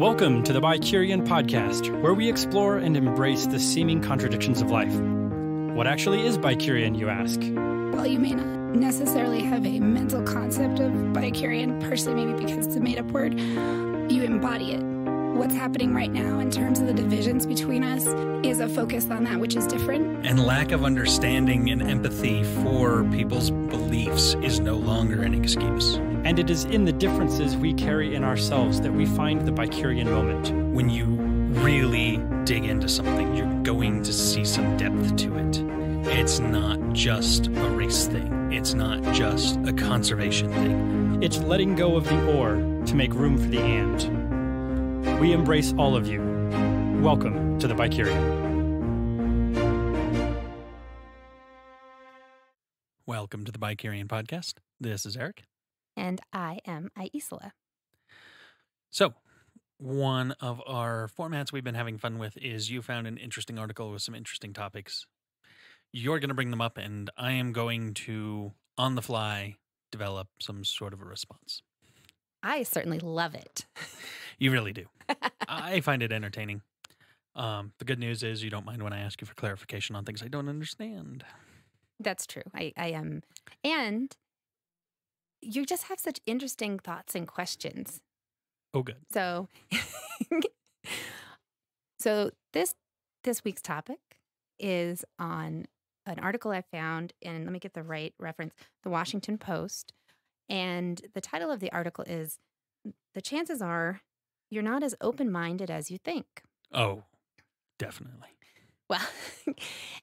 Welcome to the Bicurean podcast, where we explore and embrace the seeming contradictions of life. What actually is Bicurean, you ask? Well, you may not necessarily have a mental concept of Bicurean, personally, maybe because it's a made-up word. You embody it. What's happening right now in terms of the divisions between us is a focus on that which is different. And lack of understanding and empathy for people's beliefs is no longer an excuse. And it is in the differences we carry in ourselves that we find the Bicurean moment. When you really dig into something, you're going to see some depth to it. It's not just a race thing. It's not just a conservation thing. It's letting go of the or to make room for the and. We embrace all of you. Welcome to the Bicurean. Welcome to the Bicurean podcast. This is Eric. And I am Aicila. So, one of our formats we've been having fun with is you found an interesting article with some interesting topics. You're going to bring them up, and I am going to, on the fly, develop some sort of a response. I certainly love it. You really do. I find it entertaining. The good news is you don't mind when I ask you for clarification on things I don't understand. That's true. I am. And you just have such interesting thoughts and questions. Oh, good. So, so this week's topic is on an article I found, and let me get the right reference, the Washington Post. And the title of the article is, "The Chances Are You're Not As Open-Minded As You Think." Oh, definitely. Well,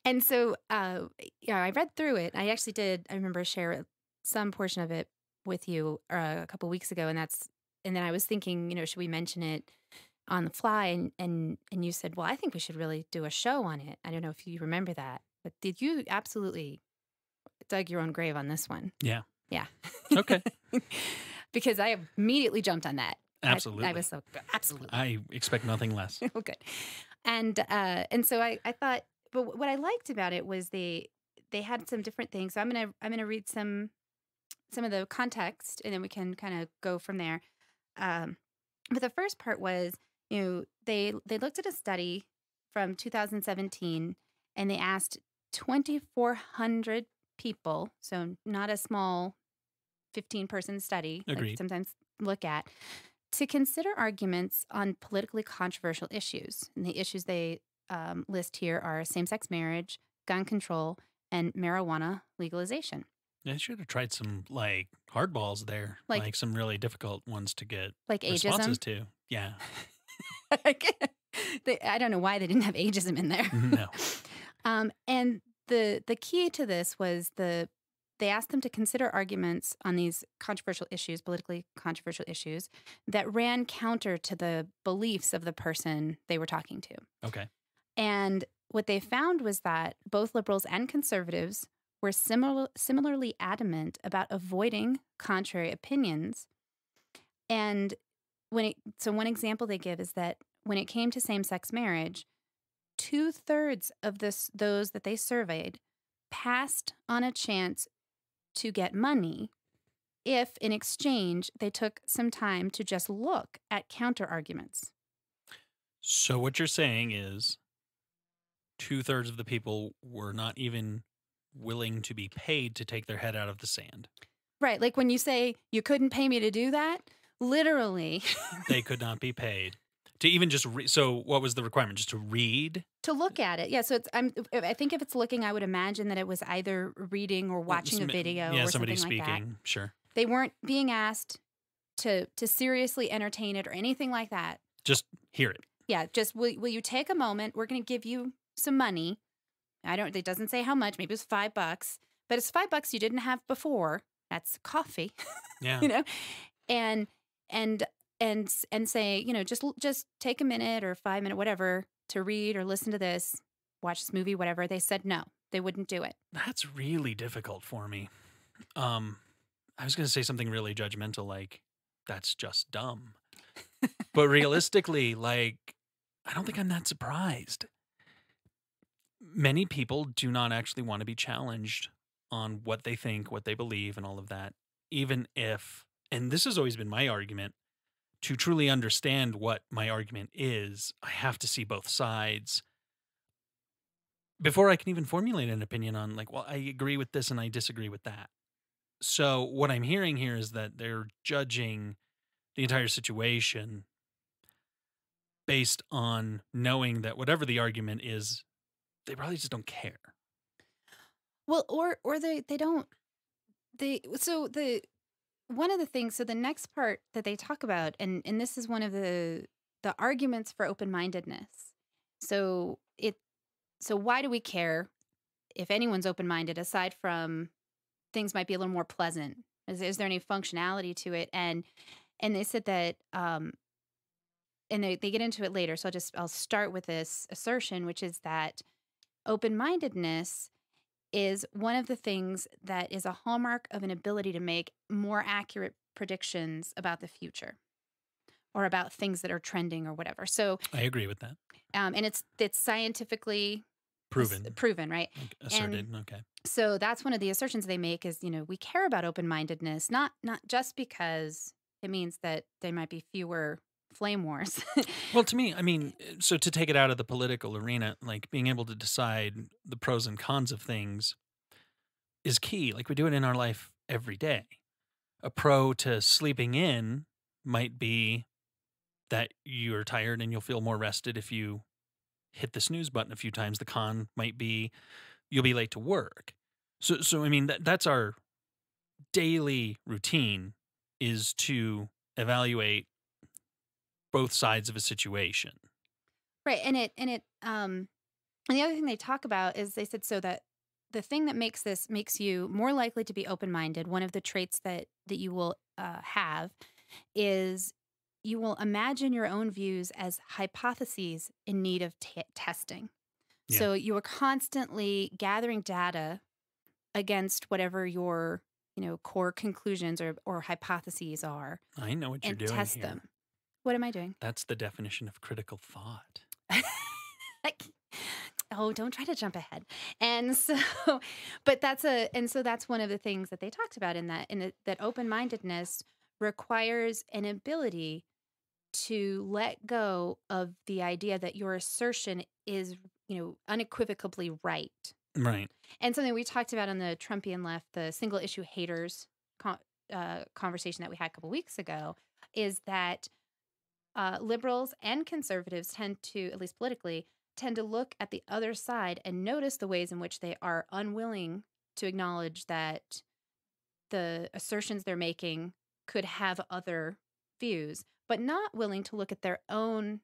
and so, yeah, I read through it. I actually did, I remember, share some portion of it with you a couple weeks ago, and that's, and then I was thinking, you know, should we mention it on the fly? And you said, well, I think we should really do a show on it. I don't know if you remember that, but did you absolutely dug your own grave on this one? Yeah. Yeah. Okay. Because I immediately jumped on that. Absolutely. I was so, absolutely. I expect nothing less. Oh, good. And so I thought, but what I liked about it was they had some different things. So I'm gonna read some of the context, and then we can kind of go from there. But the first part was, you know, they looked at a study from 2017, and they asked 2,400 people, so not a small 15-person study. Agreed. Like sometimes look at, to consider arguments on politically controversial issues. And the issues they list here are same-sex marriage, gun control, and marijuana legalization. I should have tried some, like, hardballs there, like some really difficult ones to get like responses ageism? To. Yeah. I don't know why they didn't have ageism in there. No. And the key to this was they asked them to consider arguments on these controversial issues, politically controversial issues, that ran counter to the beliefs of the person they were talking to. Okay. And what they found was that both liberals and conservatives were similarly adamant about avoiding contrary opinions. And so one example they give is that when it came to same-sex marriage, 2/3 of those that they surveyed passed on a chance to get money if, in exchange, they took some time to just look at counter-arguments. So what you're saying is 2/3 of the people were not even willing to be paid to take their head out of the sand. Right. Like when you say, you couldn't pay me to do that, literally. They could not be paid. To even just read, so what was the requirement? Just to read? To look at it, yeah. So it's, I think if it's looking, I would imagine that it was either reading or watching a video, yeah, or somebody speaking, like that. Sure. They weren't being asked to seriously entertain it or anything like that. Just hear it. Yeah, just will you take a moment? We're going to give you some money. It doesn't say how much. Maybe it was $5, but it's $5 you didn't have before. That's coffee. Yeah. You know, and say, you know, just take a minute or 5 minutes, whatever, to read or listen to this, watch this movie, whatever. They said no, they wouldn't do it. That's really difficult for me. I was going to say something really judgmental, like, that's just dumb. But realistically, like, I don't think I'm that surprised. Many people do not actually want to be challenged on what they think, what they believe, and all of that, even if, and this has always been my argument, to truly understand what my argument is, I have to see both sides before I can even formulate an opinion on, like, well, I agree with this and I disagree with that. So what I'm hearing here is that they're judging the entire situation based on knowing that whatever the argument is, they probably just don't care. Well, or they don't, they, so the, one of the things, so the next part that they talk about, and this is one of the arguments for open-mindedness. So it, so why do we care if anyone's open-minded aside from things might be a little more pleasant? Is there any functionality to it? And they said that, and they get into it later. So I'll start with this assertion, which is that open-mindedness is one of the things that is a hallmark of an ability to make more accurate predictions about the future or about things that are trending or whatever. So I agree with that. And it's scientifically proven. Proven, right? Asserted. And okay. So that's one of the assertions they make is, you know, we care about open-mindedness, not just because it means that there might be fewer flame wars. Well, to me, I mean, so to take it out of the political arena, like being able to decide the pros and cons of things is key. Like we do it in our life every day. A pro to sleeping in might be that you're tired and you'll feel more rested if you hit the snooze button a few times. The con might be you'll be late to work. So I mean, that's our daily routine is to evaluate both sides of a situation. Right. And the other thing they talk about is they said, so that the thing that makes you more likely to be open-minded, one of the traits that you will have is you will imagine your own views as hypotheses in need of testing. Yeah. So you are constantly gathering data against whatever your, you know, core conclusions or hypotheses are. I know what you're doing here. And test them. What am I doing? That's the definition of critical thought. Oh, don't try to jump ahead. And so, but that's a, and so that's one of the things that they talked about in that, that open-mindedness requires an ability to let go of the idea that your assertion is, you know, unequivocally right. Right. And something we talked about on the Trumpian left, the single issue haters conversation that we had a couple weeks ago, is that liberals and conservatives tend to, at least politically, tend to look at the other side and notice the ways in which they are unwilling to acknowledge that the assertions they're making could have other views, but not willing to look at their own,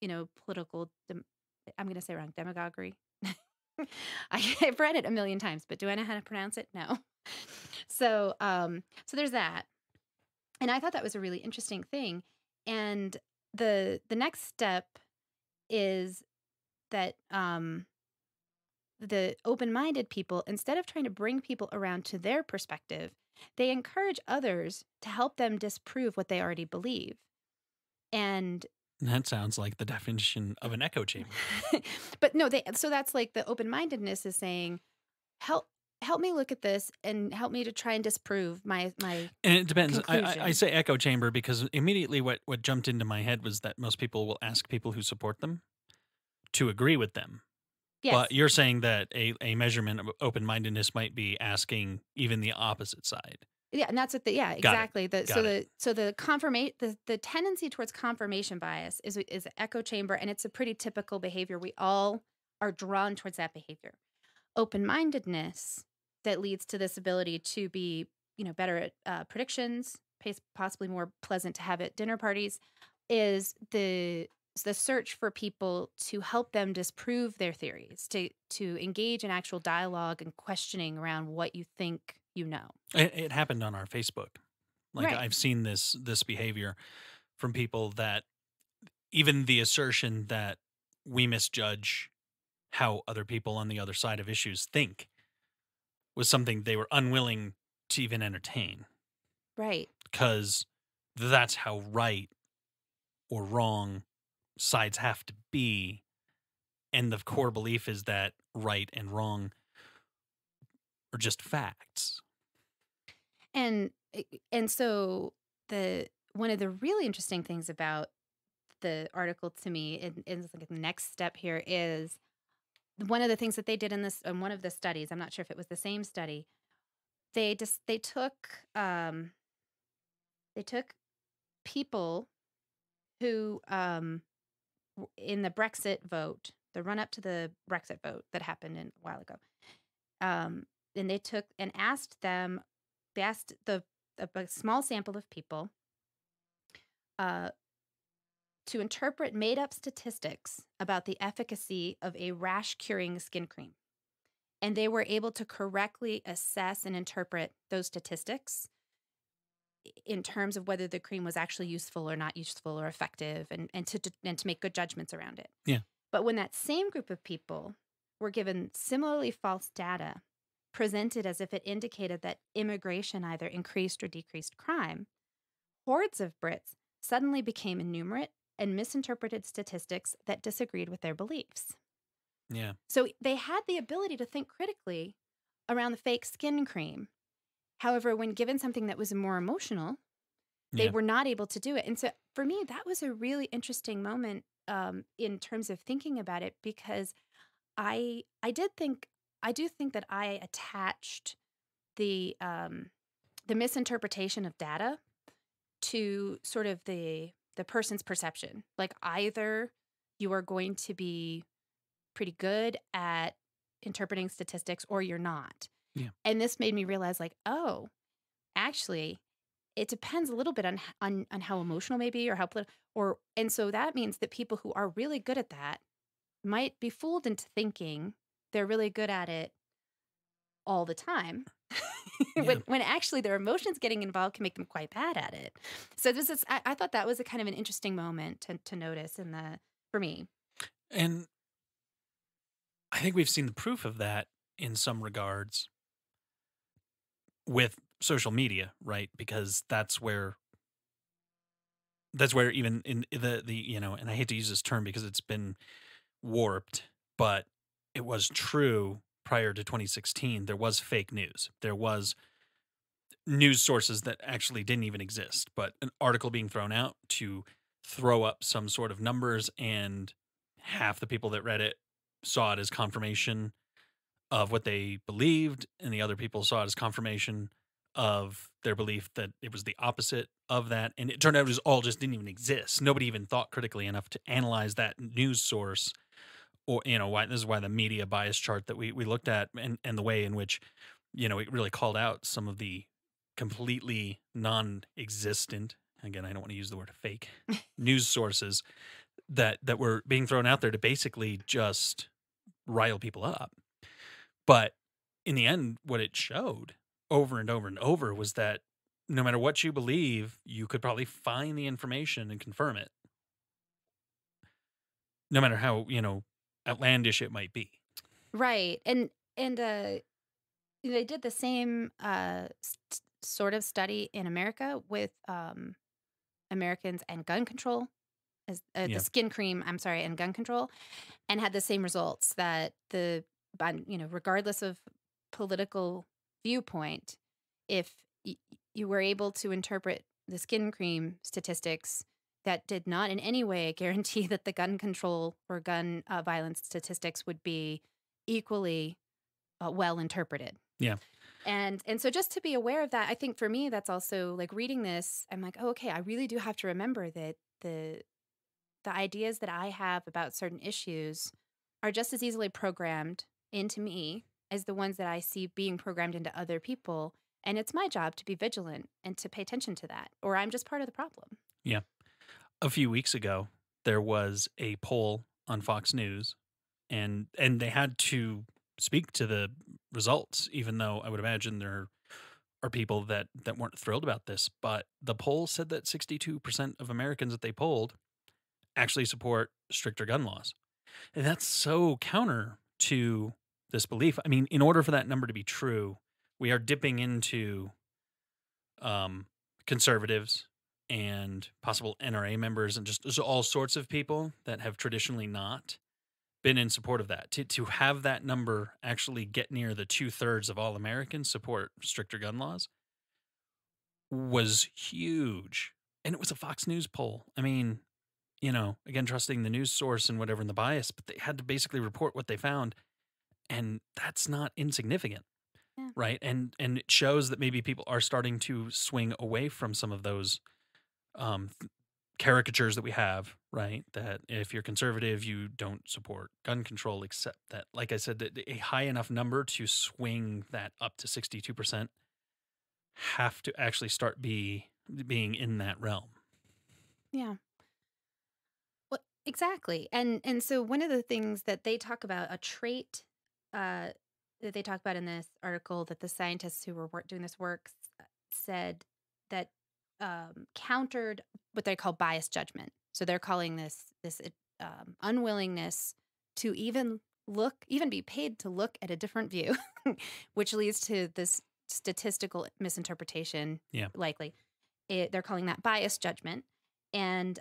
you know, political, I'm going to say wrong, demagoguery. I've read it a million times, but do I know how to pronounce it? No. So there's that. And I thought that was a really interesting thing. And the next step is that the open-minded people, instead of trying to bring people around to their perspective, they encourage others to help them disprove what they already believe. And that sounds like the definition of an echo chamber. But no, so that's like the open-mindedness is saying, help me look at this and help me to try and disprove my And it depends. I say echo chamber because immediately what jumped into my head was that most people will ask people who support them to agree with them. Yes. But you're saying that a measurement of open-mindedness might be asking even the opposite side. Yeah, and that's what the, yeah, exactly. So the tendency towards confirmation bias is an echo chamber, and it's a pretty typical behavior. We all are drawn towards that behavior. Open-mindedness that leads to this ability to be, you know, better at predictions, possibly more pleasant to have at dinner parties, is the search for people to help them disprove their theories, to engage in actual dialogue and questioning around what you think you know. It happened on our Facebook. Like, right. I've seen this behavior from people that even the assertion that we misjudge how other people on the other side of issues think was something they were unwilling to even entertain. Right. Because that's how right or wrong sides have to be. And the core belief is that right and wrong are just facts. And so one of the really interesting things about the article to me is like the next step here is one of the things that they did in this, in one of the studies, I'm not sure if it was the same study, they took people who in the Brexit vote, the run up to the Brexit vote that happened a while ago, and they took and asked them, a small sample of people to interpret made-up statistics about the efficacy of a rash-curing skin cream. And they were able to correctly assess and interpret those statistics in terms of whether the cream was actually useful or not useful or effective, and to make good judgments around it. Yeah. But when that same group of people were given similarly false data presented as if it indicated that immigration either increased or decreased crime, hordes of Brits suddenly became innumerate and misinterpreted statistics that disagreed with their beliefs. Yeah. So they had the ability to think critically around the fake skin cream. However, when given something that was more emotional, they were not able to do it. And so for me, that was a really interesting moment in terms of thinking about it, because I do think that I attached the misinterpretation of data to sort of the person's perception. Like, either you are going to be pretty good at interpreting statistics or you're not. Yeah. And this made me realize, like, oh, actually, it depends a little bit on how emotional maybe, or how political, or, and so that means that people who are really good at that might be fooled into thinking they're really good at it all the time. Yeah. when actually their emotions getting involved can make them quite bad at it. So this is, I thought that was a kind of an interesting moment to notice in the, for me. And I think we've seen the proof of that in some regards with social media, right? Because that's where even in the you know, and I hate to use this term because it's been warped, but it was true prior to 2016. There was fake news. There was news sources that actually didn't even exist, but an article being thrown out to throw up some sort of numbers, and half the people that read it saw it as confirmation of what they believed, and the other people saw it as confirmation of their belief that it was the opposite of that. And it turned out it was all just didn't even exist. Nobody even thought critically enough to analyze that news source. Or, you know, why this is why the media bias chart that we looked at, and the way in which, you know, it really called out some of the completely non-existent, again, I don't want to use the word fake, news sources that were being thrown out there to basically just rile people up. But in the end, what it showed over and over and over was that no matter what you believe, you could probably find the information and confirm it, no matter how, you know, outlandish it might be. Right. And they did the same sort of study in America with Americans and gun control. The skin cream, I'm sorry, and gun control, and had the same results, that the, you know, regardless of political viewpoint, if you were able to interpret the skin cream statistics, that did not in any way guarantee that the gun control or gun violence statistics would be equally well interpreted. Yeah. And so just to be aware of that, I think for me, that's also like reading this, I'm like, oh, okay, I really do have to remember that the ideas that I have about certain issues are just as easily programmed into me as the ones that I see being programmed into other people. And it's my job to be vigilant and to pay attention to that, or I'm just part of the problem. Yeah. A few weeks ago, there was a poll on Fox News, and they had to speak to the results, even though I would imagine there are people that weren't thrilled about this. But the poll said that 62% of Americans that they polled actually support stricter gun laws. And that's so counter to this belief. I mean, in order for that number to be true, we are dipping into conservatives and possible NRA members and just all sorts of people that have traditionally not been in support of that. To have that number actually get near the 2/3 of all Americans support stricter gun laws was huge And it was a Fox News poll. I mean, you know, again, trusting the news source and whatever and the bias, but they had to basically report what they found. And that's not insignificant. Yeah. Right. And it shows that maybe people are starting to swing away from some of those caricatures that we have, right? That if you're conservative, you don't support gun control, except that, like I said, that a high enough number to swing that up to 62% have to actually start being in that realm. Yeah. Well, exactly. And so one of the things that they talk about, a trait that they talk about in this article that the scientists who were doing this work said that countered what they call biased judgment. So they're calling this unwillingness to even be paid to look at a different view, which leads to this statistical misinterpretation. Yeah, likely. They're calling that biased judgment. And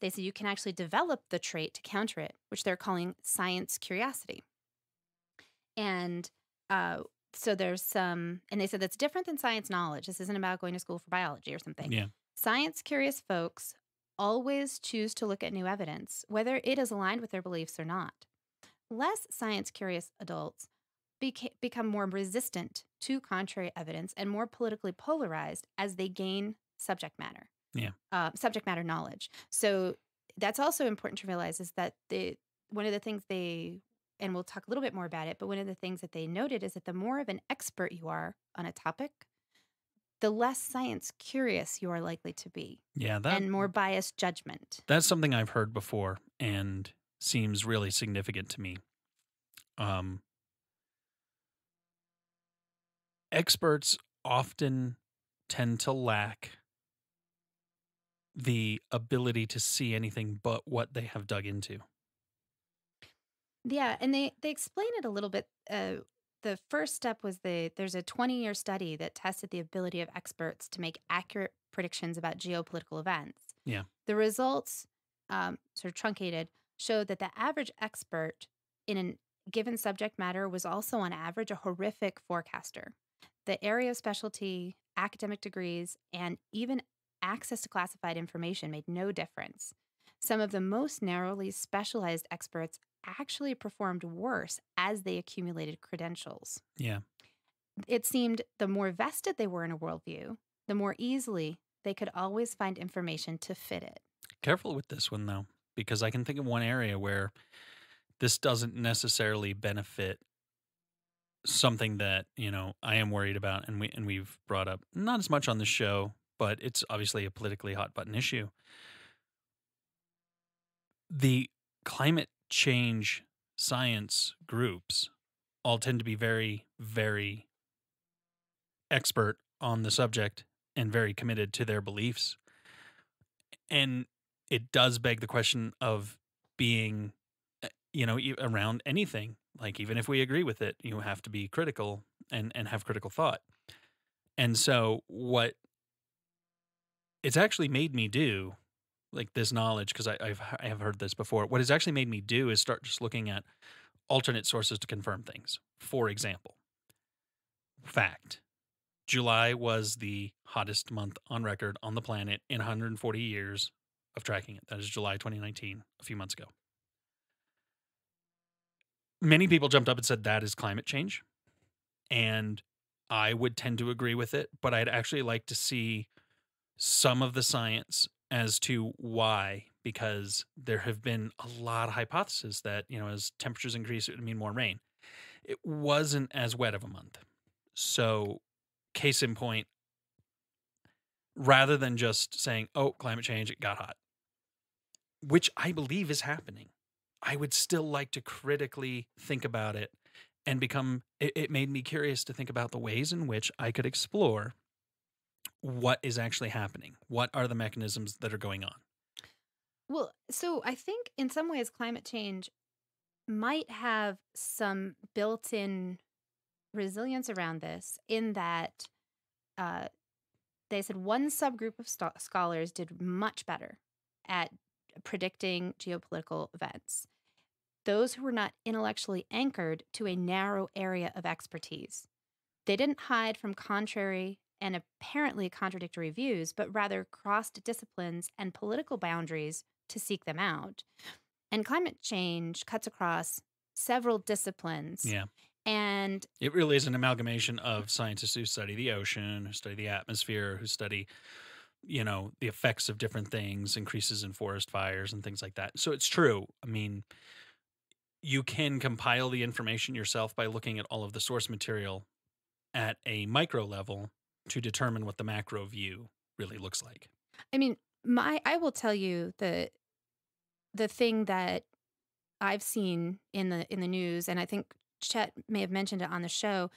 they say you can actually develop the trait to counter it, which they're calling science curiosity. And so there's some, and they said that's different than science knowledge. This isn't about going to school for biology or something. Yeah. Science curious folks always choose to look at new evidence, whether it is aligned with their beliefs or not. Less science curious adults become more resistant to contrary evidence and more politically polarized as they gain subject matter. Yeah. Subject matter knowledge. So that's also important to realize is that one of the things they, and we'll talk a little bit more about it, but one of the things that they noted is that the more of an expert you are on a topic, the less science curious you are likely to be. Yeah, and more biased judgment. That's something I've heard before and seems really significant to me. Experts often tend to lack the ability to see anything but what they have dug into. Yeah, and they explain it a little bit. The first step was there's a 20-year study that tested the ability of experts to make accurate predictions about geopolitical events. Yeah. The results, sort of truncated, showed that the average expert in a given subject matter was also on average a horrific forecaster. The area of specialty, academic degrees, and even access to classified information made no difference. Some of the most narrowly specialized experts actually performed worse as they accumulated credentials. Yeah. It seemed the more vested they were in a worldview, the more easily they could always find information to fit it. Careful with this one, though, because I can think of one area where this doesn't necessarily benefit something that, you know, I am worried about and we've brought up, not as much on the show, but it's obviously a politically hot-button issue. The climate change science groups all tend to be very, very expert on the subject and very committed to their beliefs. And it does beg the question of being, you know, around anything. Like, even if we agree with it, you have to be critical and have critical thought. And so what it's actually made me do, like this knowledge, because I have heard this before, what it's actually made me do is start just looking at alternate sources to confirm things. For example, fact, July was the hottest month on record on the planet in 140 years of tracking it. That is July 2019, a few months ago. Many people jumped up and said that is climate change, and I would tend to agree with it, but I'd actually like to see some of the science as to why, because there have been a lot of hypotheses that, you know, as temperatures increase, it would mean more rain. It wasn't as wet of a month. So case in point, rather than just saying, oh, climate change, it got hot, which I believe is happening, I would still like to critically think about it and it made me curious to think about the ways in which I could explore what is actually happening. What are the mechanisms that are going on? Well, so I think in some ways climate change might have some built-in resilience around this, in that they said one subgroup of scholars did much better at predicting geopolitical events. Those who were not intellectually anchored to a narrow area of expertise. They didn't hide from contrary and apparently contradictory views, but rather crossed disciplines and political boundaries to seek them out. And climate change cuts across several disciplines. Yeah. And it really is an amalgamation of scientists who study the ocean, who study the atmosphere, who study, you know, the effects of different things, increases in forest fires and things like that. So it's true. I mean, you can compile the information yourself by looking at all of the source material at a micro level to determine what the macro view really looks like. I mean, I will tell you that the thing that I've seen in the news, and I think Chet may have mentioned it on the show,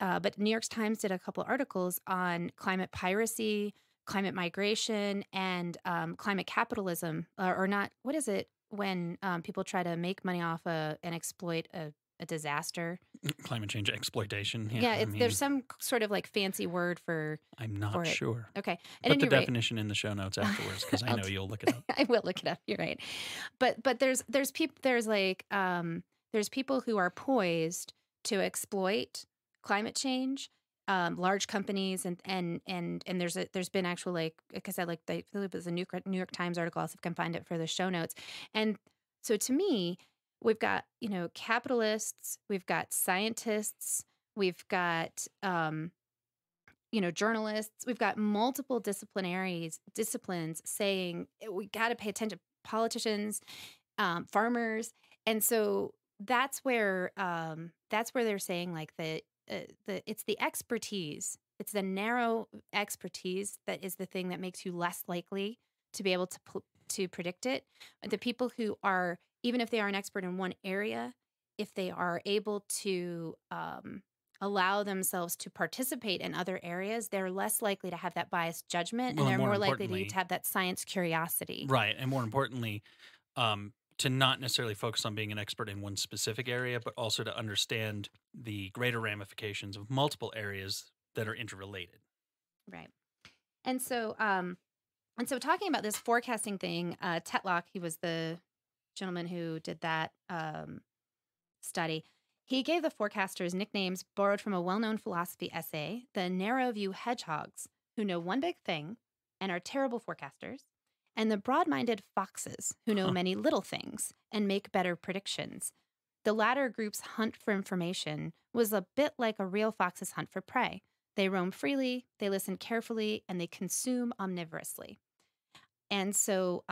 but New York Times did a couple articles on climate piracy, climate migration, and climate capitalism, or not. What is it when people try to make money off and exploit a disaster? Climate change exploitation. Yeah, I mean, there's some sort of like fancy word for. I'm not sure. Okay, put the definition in the show notes afterwards, because I know you'll look it up. I will look it up. You're right, but there's people who are poised to exploit climate change, large companies, and there's been actual, like I said, like I believe it was a New York Times article. I'll see if I can find it for the show notes. And so to me, we've got, you know, capitalists, we've got scientists, we've got you know, journalists, we've got multiple disciplines saying we got to pay attention. Politicians, farmers, and so. That's where they're saying, like, it's the expertise, it's the narrow expertise that is the thing that makes you less likely to be able to predict it. The people who are, even if they are an expert in one area, if they are able to allow themselves to participate in other areas, they're less likely to have that biased judgment, and they're more likely to have that science curiosity. Right, and more importantly, to not necessarily focus on being an expert in one specific area, but also to understand the greater ramifications of multiple areas that are interrelated. Right. And so talking about this forecasting thing, Tetlock, he was the gentleman who did that study. He gave the forecasters nicknames borrowed from a well-known philosophy essay, the narrow view hedgehogs, who know one big thing and are terrible forecasters, and the broad-minded foxes, who know many little things and make better predictions. The latter group's hunt for information was a bit like a real fox's hunt for prey. They roam freely, they listen carefully, and they consume omnivorously. And so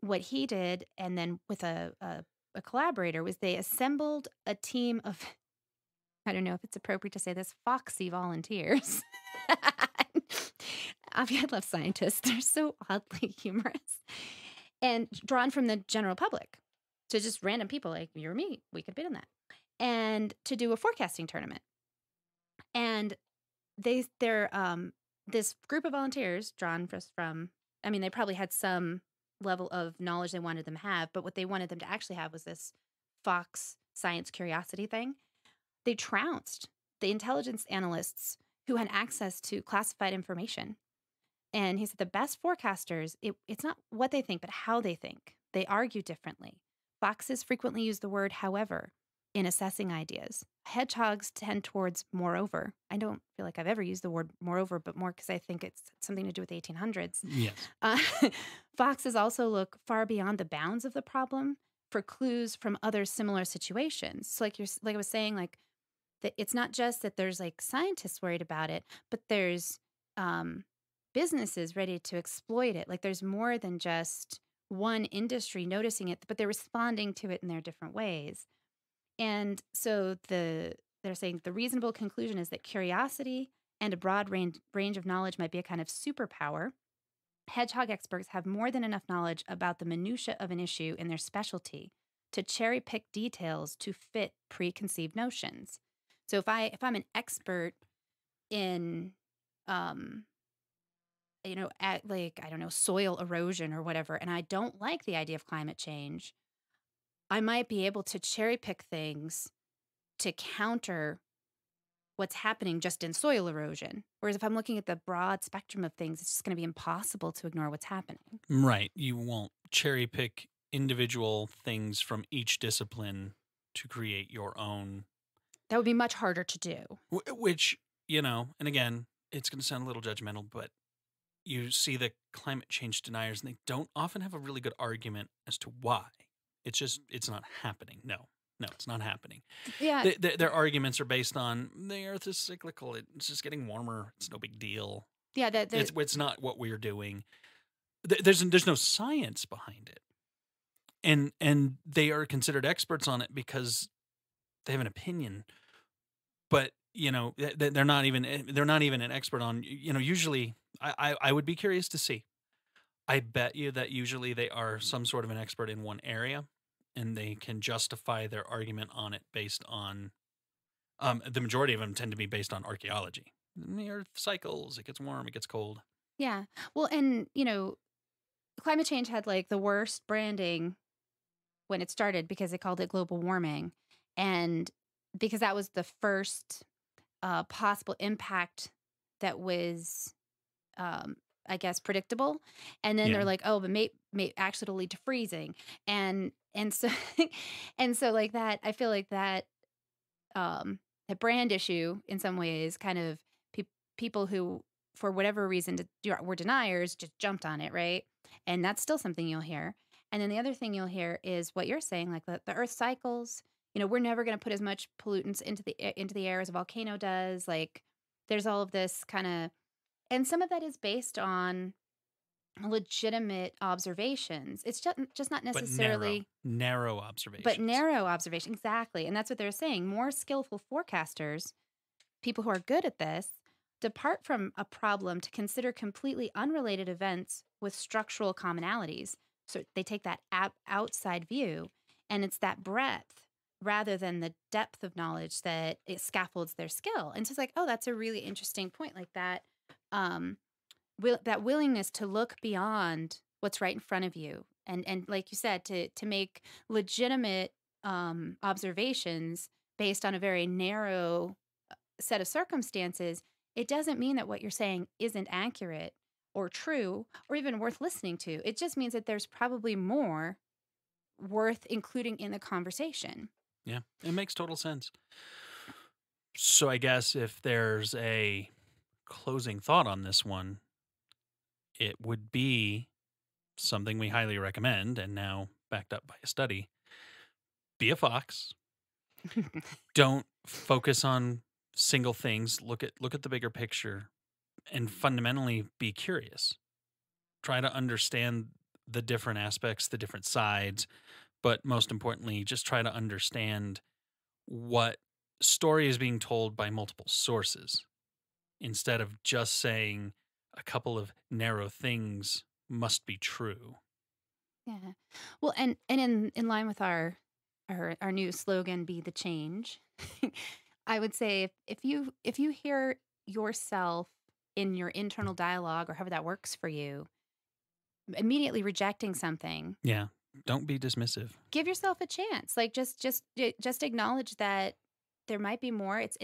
what he did, and then with a collaborator, was they assembled a team of, I don't know if it's appropriate to say this, foxy volunteers. I love scientists. They're so oddly humorous and drawn from the general public. So just random people like you or me, we could bid on that. And to do a forecasting tournament. And this group of volunteers drawn just from, I mean, they probably had some level of knowledge they wanted them to have, but what they wanted them to actually have was this fox science curiosity thing. They trounced the intelligence analysts who had access to classified information. And he said the best forecasters, it's not what they think, but how they think. They argue differently. Foxes frequently use the word however in assessing ideas. Hedgehogs tend towards moreover. I don't feel like I've ever used the word moreover, but more because I think it's something to do with the 1800s. Yes. Foxes also look far beyond the bounds of the problem for clues from other similar situations. So like I was saying, like that it's not just that there's like scientists worried about it, but there's businesses ready to exploit it. Like there's more than just one industry noticing it, but they're responding to it in their different ways. And so they're saying the reasonable conclusion is that curiosity and a broad range of knowledge might be a kind of superpower. Hedgehog experts have more than enough knowledge about the minutiae of an issue in their specialty to cherry pick details to fit preconceived notions. So if I'm an expert in you know, at like, I don't know, soil erosion or whatever, and I don't like the idea of climate change, I might be able to cherry pick things to counter what's happening just in soil erosion. Whereas if I'm looking at the broad spectrum of things, it's just going to be impossible to ignore what's happening. Right. You won't cherry pick individual things from each discipline to create your own. That would be much harder to do. Which, you know, and again, it's going to sound a little judgmental, but you see the climate change deniers, and they don't often have a really good argument as to why. It's just, it's not happening. No, it's not happening. Yeah. Their arguments are based on the earth is cyclical. It's just getting warmer. It's no big deal. Yeah. It's not what we're doing. There's no science behind it. And they are considered experts on it because they have an opinion, but you know, they're not even an expert on, you know, usually I would be curious to see. I bet you that usually they are some sort of an expert in one area, and they can justify their argument on it based on, the majority of them tend to be based on archaeology. The earth cycles, it gets warm, it gets cold. Yeah. Well, and you know, climate change had like the worst branding when it started because they called it global warming. And because that was the first possible impact that was, I guess, predictable. And then they're like, oh, but may actually it'll lead to freezing. And so like that, I feel like that, the brand issue in some ways kind of people who, for whatever reason, were deniers just jumped on it, right? And that's still something you'll hear. And then the other thing you'll hear is what you're saying, like the earth cycles. You know, we're never going to put as much pollutants into the air as a volcano does. Like, there's all of this kind of, and some of that is based on legitimate observations. It's just not necessarily narrow observations. But narrow observation, exactly. And that's what they're saying. More skillful forecasters, people who are good at this, depart from a problem to consider completely unrelated events with structural commonalities. So they take that outside view, and it's that breadth rather than the depth of knowledge that it scaffolds their skill. And so it's like, oh, that's a really interesting point. Like that, that willingness to look beyond what's right in front of you, and like you said, to make legitimate observations based on a very narrow set of circumstances. It doesn't mean that what you're saying isn't accurate or true or even worth listening to. It just means that there's probably more worth including in the conversation. Yeah, it makes total sense. So I guess if there's a closing thought on this one, it would be something we highly recommend, and now backed up by a study. Be a fox. Don't focus on single things. Look at the bigger picture, and fundamentally be curious. Try to understand the different aspects, the different sides, but most importantly, just try to understand what story is being told by multiple sources, instead of just saying a couple of narrow things must be true. Yeah. Well, and in line with our new slogan, Be the Change. I would say if you hear yourself in your internal dialogue, or however that works for you, immediately rejecting something. Yeah. Don't be dismissive. Give yourself a chance. Like just acknowledge that there might be more. It's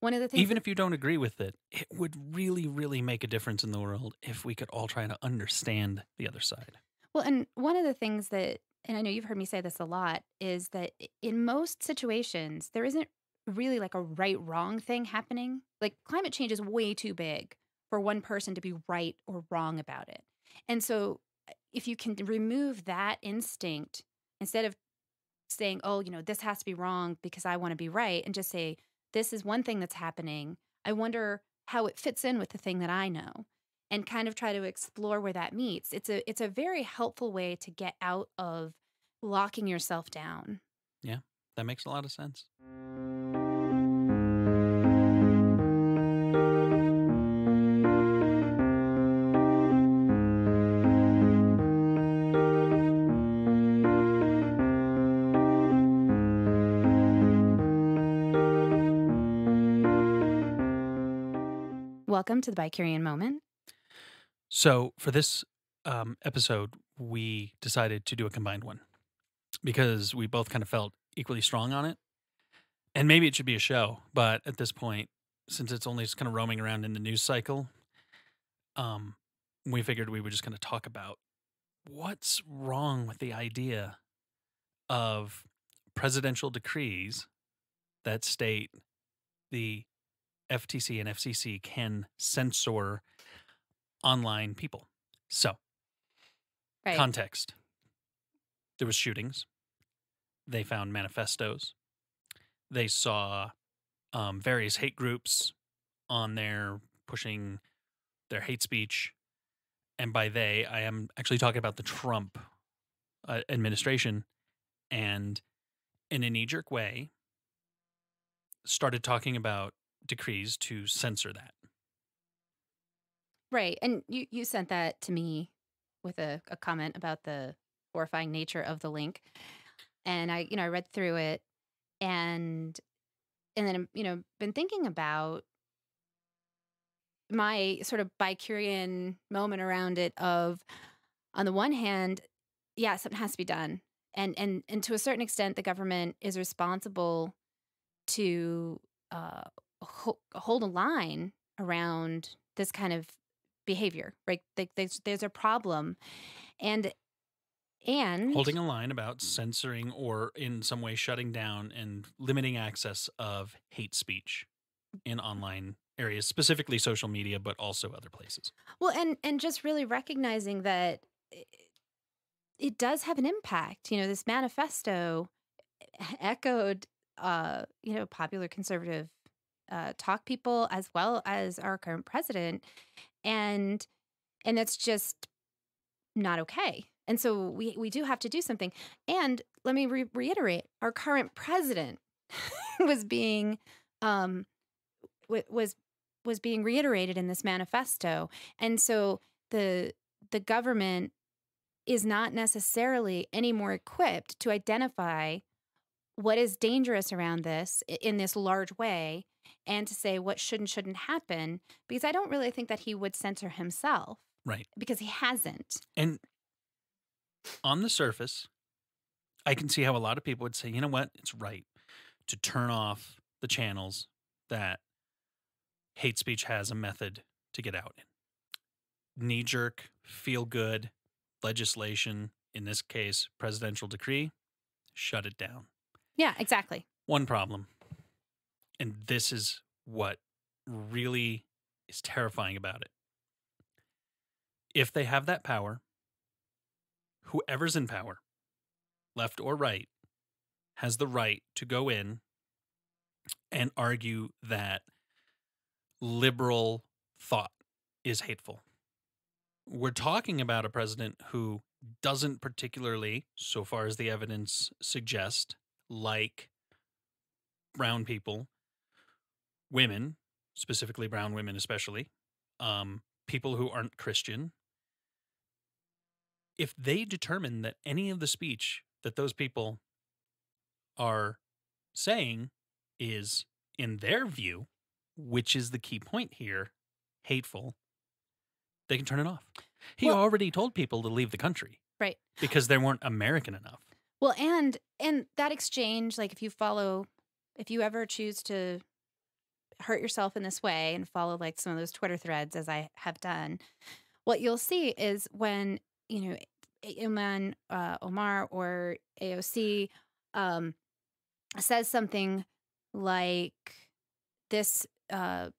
one of the things. Even if you don't agree with it, it would really, really make a difference in the world if we could all try to understand the other side. Well, and one of the things that, and I know you've heard me say this a lot, is that in most situations there isn't really like a right-wrong thing happening. Like climate change is way too big for one person to be right or wrong about it. And so if you can remove that instinct, instead of saying, oh, you know, this has to be wrong because I want to be right, and just say, this is one thing that's happening. I wonder how it fits in with the thing that I know, and kind of try to explore where that meets. It's a very helpful way to get out of locking yourself down. Yeah, that makes a lot of sense. Welcome to the Bicurean Moment. So for this episode, we decided to do a combined one because we both kind of felt equally strong on it. And maybe it should be a show, but at this point, since it's only just kind of roaming around in the news cycle, we figured we would just kind of talk about what's wrong with the idea of presidential decrees that state the FTC and FCC can censor online people. So, right. Context. There was shootings. They found manifestos. They saw various hate groups on there pushing their hate speech. And by they, I am actually talking about the Trump administration. And in a knee-jerk way, started talking about decrees to censor that. Right. And you sent that to me with a comment about the horrifying nature of the link. And I read through it and then, been thinking about my sort of Bicurean moment around it of, on the one hand, yeah, something has to be done. And to a certain extent, the government is responsible to hold a line around this kind of behavior, right? There's a problem. And holding a line about censoring or in some way shutting down and limiting access of hate speech in online areas, specifically social media, but also other places. Well, and just really recognizing that it does have an impact. This manifesto echoed, popular conservative talk people as well as our current president. And that's just not okay. And so we do have to do something. And let me reiterate, our current president was being was being reiterated in this manifesto. And so the government is not necessarily any more equipped to identify what is dangerous around this in this large way and to say what should and shouldn't happen, because I don't really think that he would censor himself. Right. Because he hasn't. And on the surface, I can see how a lot of people would say, you know what, it's right to turn off the channels that hate speech has a method to get out in. Knee-jerk, feel-good legislation, in this case, presidential decree, shut it down. Yeah, exactly. One problem, and this is what really is terrifying about it. If they have that power, whoever's in power, left or right, has the right to go in and argue that liberal thought is hateful. We're talking about a president who doesn't particularly, so far as the evidence suggests, like brown people, women, specifically brown women especially, people who aren't Christian. If they determine that any of the speech that those people are saying is, in their view, which is the key point here, hateful, they can turn it off. He already told people to leave the country. Right. Because they weren't American enough. Well, and that exchange, like if you ever choose to hurt yourself in this way and follow like some of those Twitter threads, as I have done, what you'll see is when, Ilhan Omar or AOC says something like this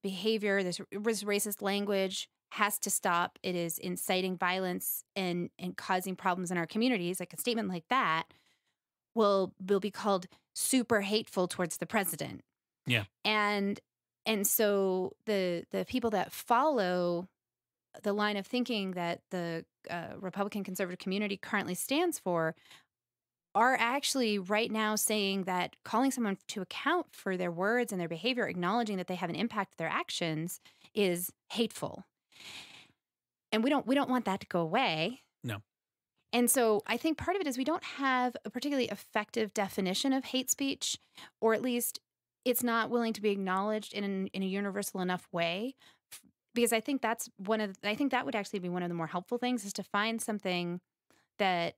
behavior, this racist language has to stop. It is inciting violence and causing problems in our communities. Like a statement like that will be called super hateful towards the president. Yeah. And so the people that follow the line of thinking that the Republican conservative community currently stands for are actually right now saying that calling someone to account for their words and their behavior, acknowledging that they have an impact on their actions, is hateful. And we don't want that to go away. No. And so I think part of it is we don't have a particularly effective definition of hate speech, or at least it's not willing to be acknowledged in a universal enough way. Because I think that's that would actually be one of the more helpful things, is to find something that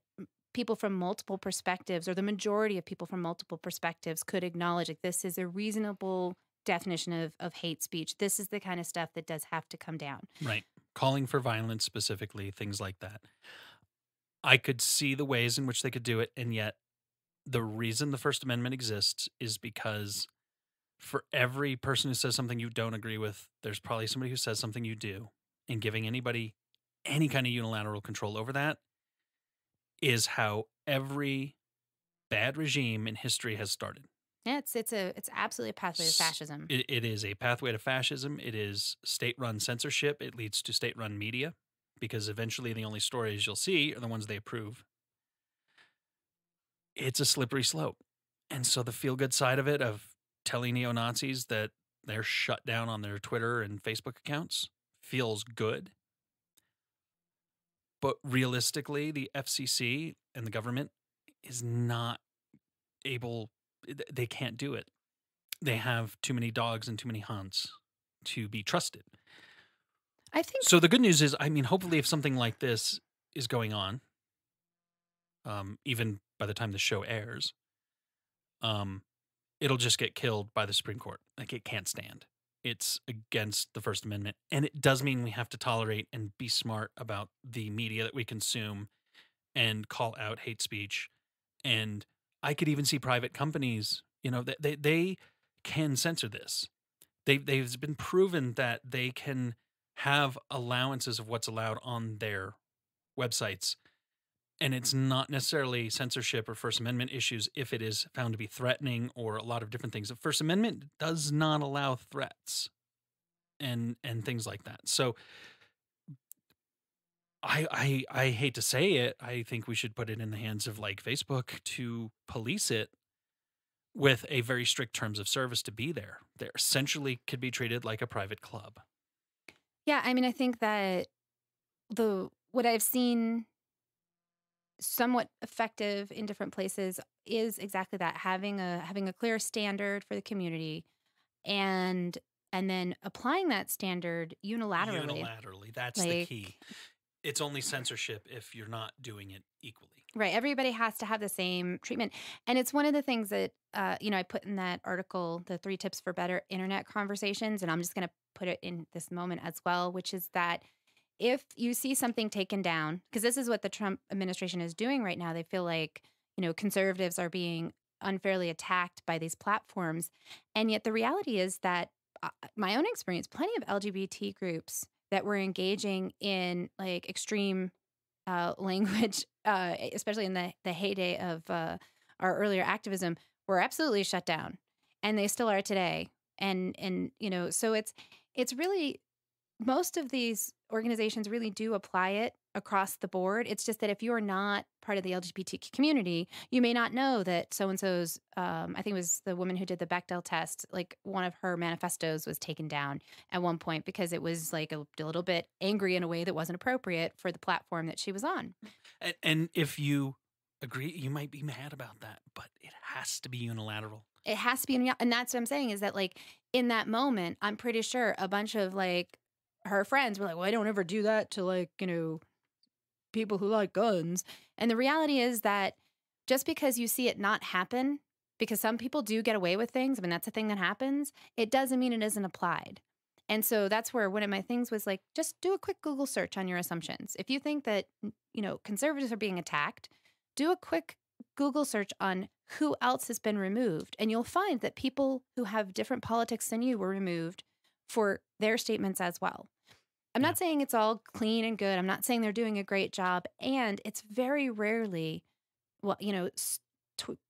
people from multiple perspectives, or the majority of people from multiple perspectives, could acknowledge, like, this is a reasonable definition of hate speech. This is the kind of stuff that does have to come down. Right. Calling for violence specifically, things like that. I could see the ways in which they could do it, and yet the reason the First Amendment exists is because for every person who says something you don't agree with, there's probably somebody who says something you do, and giving anybody any kind of unilateral control over that is how every bad regime in history has started. Yeah, it's absolutely a pathway to fascism. It is a pathway to fascism. It is state-run censorship. It leads to state-run media, because eventually the only stories you'll see are the ones they approve. It's a slippery slope. And so the feel-good side of it, of telling neo-Nazis that they're shut down on their Twitter and Facebook accounts, feels good. But realistically, the FCC and the government is not able, they can't do it. They have too many dogs and too many Hans to be trusted. I think so. The good news is, I mean, hopefully if something like this is going on, even by the time the show airs, it'll just get killed by the Supreme Court. Like, it can't stand. It's against the First Amendment. And it does mean we have to tolerate and be smart about the media that we consume and call out hate speech. And I could even see private companies, you know, they can censor this. They've been proven that they can have allowances of what's allowed on their websites. And it's not necessarily censorship or First Amendment issues if it is found to be threatening or a lot of different things. The First Amendment does not allow threats and things like that. So I hate to say it, I think we should put it in the hands of like Facebook to police it with a very strict terms of service to be there. They essentially could be treated like a private club. Yeah, I mean, I think that what I've seen somewhat effective in different places is exactly that, having a clear standard for the community and then applying that standard unilaterally. Unilaterally, that's like, the key. It's only censorship if you're not doing it equally. Right. Everybody has to have the same treatment. And it's one of the things that, you know, I put in that article, the 3 tips for better internet conversations, and I'm just going to put it in this moment as well, which is that if you see something taken down, because this is what the Trump administration is doing right now, they feel like, you know, conservatives are being unfairly attacked by these platforms. And yet the reality is that my own experience, plenty of LGBT groups that were engaging in like extreme language, especially in the heyday of our earlier activism, were absolutely shut down. And they still are today. And you know, so it's really, most of these organizations really do apply it across the board. It's just that if you're not part of the LGBT community, you may not know that so-and-so's, I think it was the woman who did the Bechdel test, like one of her manifestos was taken down at one point because it was like a little bit angry in a way that wasn't appropriate for the platform that she was on. And if you agree, you might be mad about that, but it has to be unilateral. It has to be unilateral. And that's what I'm saying is that like in that moment, I'm pretty sure a bunch of like, her friends were like, well, I don't ever do that to like, you know, people who like guns. And the reality is that just because you see it not happen, because some people do get away with things, I mean, that's a thing that happens, it doesn't mean it isn't applied. And so that's where one of my things was like, just do a quick Google search on your assumptions. If you think that, you know, conservatives are being attacked, do a quick Google search on who else has been removed. And you'll find that people who have different politics than you were removed for their statements as well. I'm not saying it's all clean and good. I'm not saying they're doing a great job. And it's very rarely, well, you know,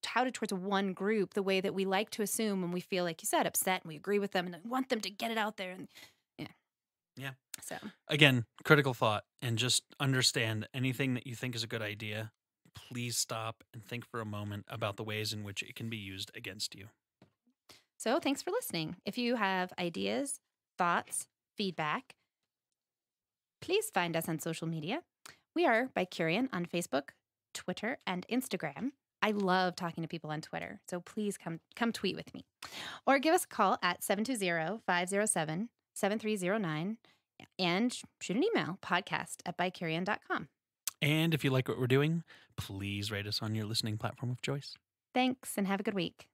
touted towards one group the way that we like to assume when we feel, like you said, upset and we agree with them and want them to get it out there. And yeah. Yeah. So again, critical thought, and just understand anything that you think is a good idea, please stop and think for a moment about the ways in which it can be used against you. So thanks for listening. If you have ideas, thoughts, feedback, please find us on social media. We are Bicurean on Facebook, Twitter, and Instagram. I love talking to people on Twitter, so please come tweet with me. Or give us a call at 720-507-7309 and shoot an email, podcast@bicurean.com. And if you like what we're doing, please rate us on your listening platform of choice. Thanks, and have a good week.